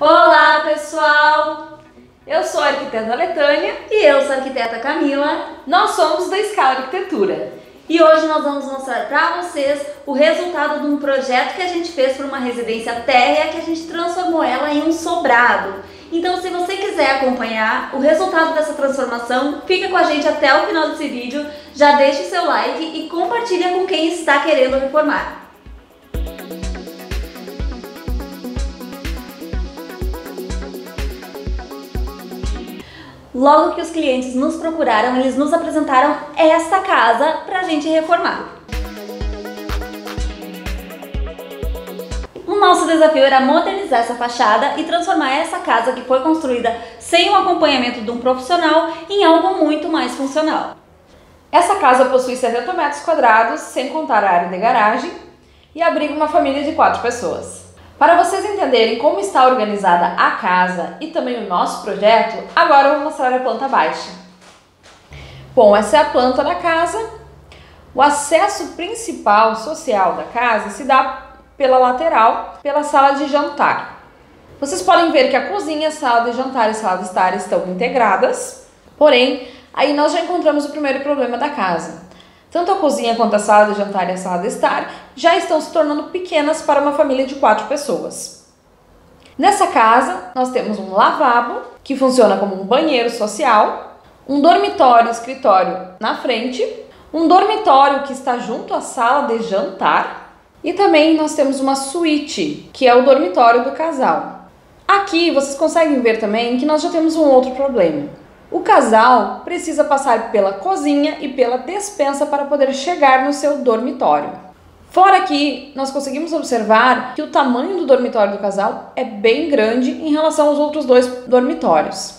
Olá pessoal, eu sou a arquiteta Letânia e eu sou a arquiteta Camila, nós somos da Escalla Arquitetura e hoje nós vamos mostrar para vocês o resultado de um projeto que a gente fez para uma residência térrea que a gente transformou ela em um sobrado. Então se você quiser acompanhar o resultado dessa transformação, fica com a gente até o final desse vídeo, já deixa o seu like e compartilha com quem está querendo reformar. Logo que os clientes nos procuraram, eles nos apresentaram esta casa para a gente reformar. O nosso desafio era modernizar essa fachada e transformar essa casa que foi construída sem o acompanhamento de um profissional em algo muito mais funcional. Essa casa possui 70 metros quadrados, sem contar a área de garagem, e abriga uma família de 4 pessoas. Para vocês entenderem como está organizada a casa e também o nosso projeto, agora eu vou mostrar a planta baixa. Bom, essa é a planta da casa. O acesso principal social da casa se dá pela lateral, pela sala de jantar. Vocês podem ver que a cozinha, a sala de jantar e a sala de estar estão integradas, porém, aí nós já encontramos o primeiro problema da casa. Tanto a cozinha quanto a sala de jantar e a sala de estar já estão se tornando pequenas para uma família de 4 pessoas. Nessa casa, nós temos um lavabo, que funciona como um banheiro social, um dormitório e escritório na frente, um dormitório que está junto à sala de jantar e também nós temos uma suíte, que é o dormitório do casal. Aqui vocês conseguem ver também que nós já temos um outro problema. O casal precisa passar pela cozinha e pela despensa para poder chegar no seu dormitório. Fora que nós conseguimos observar que o tamanho do dormitório do casal é bem grande em relação aos outros 2 dormitórios.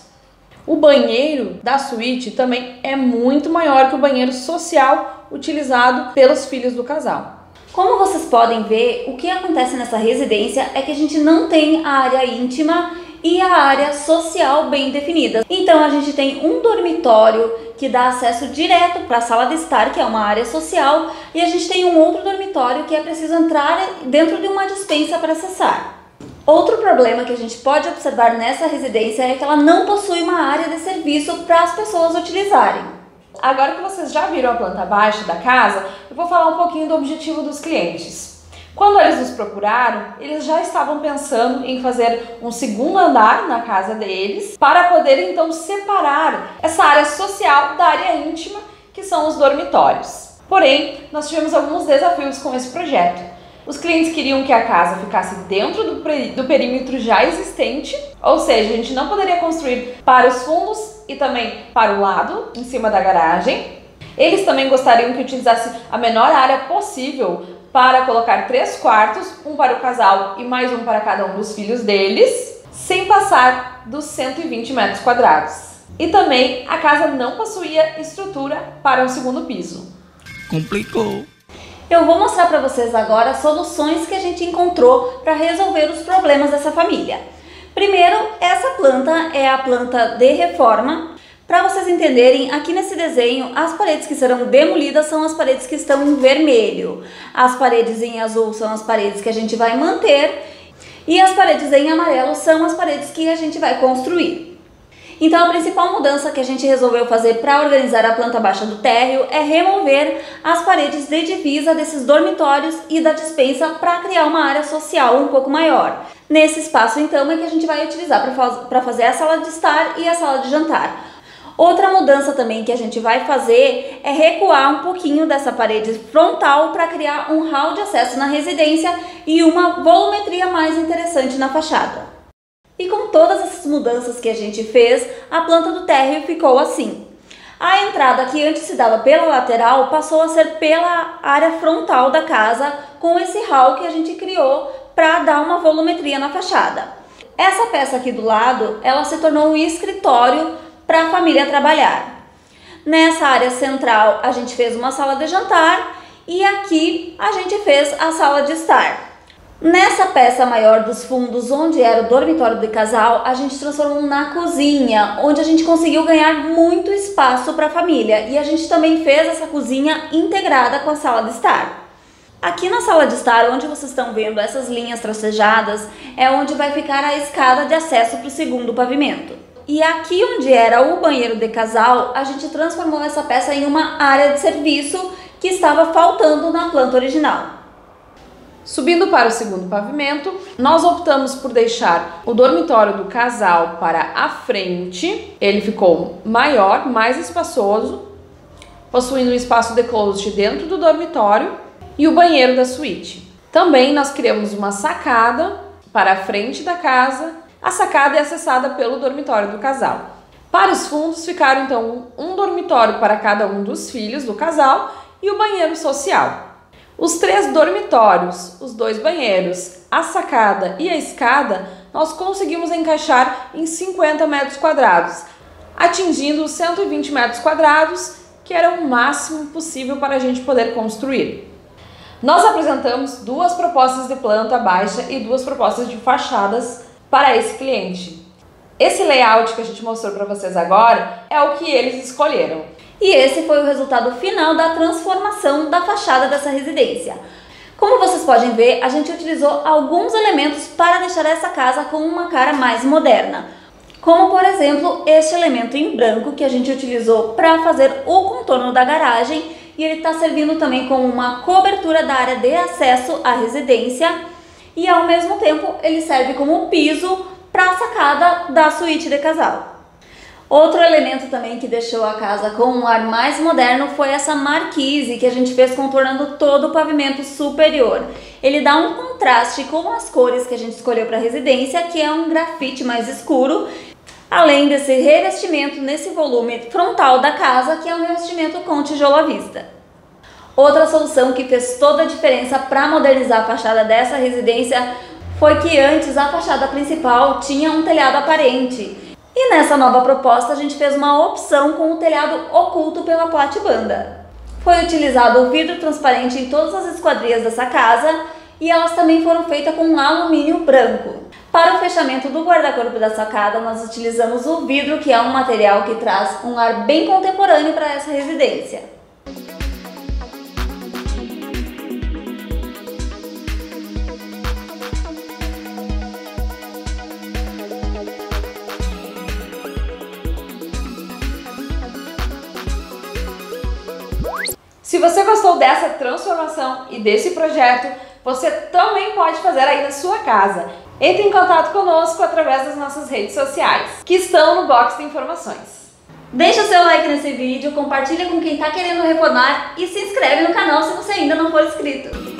O banheiro da suíte também é muito maior que o banheiro social utilizado pelos filhos do casal. Como vocês podem ver, o que acontece nessa residência é que a gente não tem a área íntima e a área social bem definida. Então a gente tem um dormitório que dá acesso direto para a sala de estar, que é uma área social, e a gente tem um outro dormitório que é preciso entrar dentro de uma despensa para acessar. Outro problema que a gente pode observar nessa residência é que ela não possui uma área de serviço para as pessoas utilizarem. Agora que vocês já viram a planta baixa da casa, eu vou falar um pouquinho do objetivo dos clientes. Quando eles nos procuraram, eles já estavam pensando em fazer um segundo andar na casa deles para poder então separar essa área social da área íntima, que são os dormitórios. Porém, nós tivemos alguns desafios com esse projeto. Os clientes queriam que a casa ficasse dentro do perímetro já existente, ou seja, a gente não poderia construir para os fundos e também para o lado, em cima da garagem. Eles também gostariam que utilizasse a menor área possível para colocar 3 quartos, um para o casal e mais um para cada um dos filhos deles, sem passar dos 120 metros quadrados. E também a casa não possuía estrutura para um segundo piso. Complicou! Eu vou mostrar para vocês agora as soluções que a gente encontrou para resolver os problemas dessa família. Primeiro, essa planta é a planta de reforma. Para vocês entenderem, aqui nesse desenho, as paredes que serão demolidas são as paredes que estão em vermelho. As paredes em azul são as paredes que a gente vai manter. E as paredes em amarelo são as paredes que a gente vai construir. Então, a principal mudança que a gente resolveu fazer para organizar a planta baixa do térreo é remover as paredes de divisa desses dormitórios e da despensa para criar uma área social um pouco maior. Nesse espaço, então, é que a gente vai utilizar para fazer a sala de estar e a sala de jantar. Outra mudança também que a gente vai fazer é recuar um pouquinho dessa parede frontal para criar um hall de acesso na residência e uma volumetria mais interessante na fachada. E com todas essas mudanças que a gente fez, a planta do térreo ficou assim. A entrada que antes se dava pela lateral passou a ser pela área frontal da casa com esse hall que a gente criou para dar uma volumetria na fachada. Essa peça aqui do lado, ela se tornou um escritório para a família trabalhar. Nessa área central a gente fez uma sala de jantar e aqui a gente fez a sala de estar. Nessa peça maior dos fundos, onde era o dormitório do casal, a gente transformou na cozinha, onde a gente conseguiu ganhar muito espaço para a família e a gente também fez essa cozinha integrada com a sala de estar. Aqui na sala de estar, onde vocês estão vendo essas linhas tracejadas, é onde vai ficar a escada de acesso para o segundo pavimento. E aqui onde era o banheiro de casal, a gente transformou essa peça em uma área de serviço que estava faltando na planta original. Subindo para o segundo pavimento, nós optamos por deixar o dormitório do casal para a frente. Ele ficou maior, mais espaçoso, possuindo um espaço de closet dentro do dormitório e o banheiro da suíte. Também nós criamos uma sacada para a frente da casa. A sacada é acessada pelo dormitório do casal. Para os fundos ficaram então um dormitório para cada um dos filhos do casal e o banheiro social. Os três dormitórios, os dois banheiros, a sacada e a escada, nós conseguimos encaixar em 50 metros quadrados, atingindo os 120 metros quadrados, que era o máximo possível para a gente poder construir. Nós apresentamos duas propostas de planta baixa e duas propostas de fachadas para esse cliente. Esse layout que a gente mostrou para vocês agora é o que eles escolheram. E esse foi o resultado final da transformação da fachada dessa residência. Como vocês podem ver, a gente utilizou alguns elementos para deixar essa casa com uma cara mais moderna. Como, por exemplo, este elemento em branco que a gente utilizou para fazer o contorno da garagem. E ele está servindo também como uma cobertura da área de acesso à residência. E, ao mesmo tempo, ele serve como piso para a sacada da suíte de casal. Outro elemento também que deixou a casa com um ar mais moderno foi essa marquise que a gente fez contornando todo o pavimento superior. Ele dá um contraste com as cores que a gente escolheu para a residência, que é um grafite mais escuro, além desse revestimento nesse volume frontal da casa, que é um revestimento com tijolo à vista. Outra solução que fez toda a diferença para modernizar a fachada dessa residência foi que antes a fachada principal tinha um telhado aparente. E nessa nova proposta a gente fez uma opção com o telhado oculto pela platibanda. Foi utilizado o vidro transparente em todas as esquadrias dessa casa e elas também foram feitas com alumínio branco. Para o fechamento do guarda-corpo da sacada nós utilizamos o vidro, que é um material que traz um ar bem contemporâneo para essa residência. Se você gostou dessa transformação e desse projeto, você também pode fazer aí na sua casa. Entre em contato conosco através das nossas redes sociais, que estão no box de informações. Deixa o seu like nesse vídeo, compartilha com quem está querendo reformar e se inscreve no canal se você ainda não for inscrito.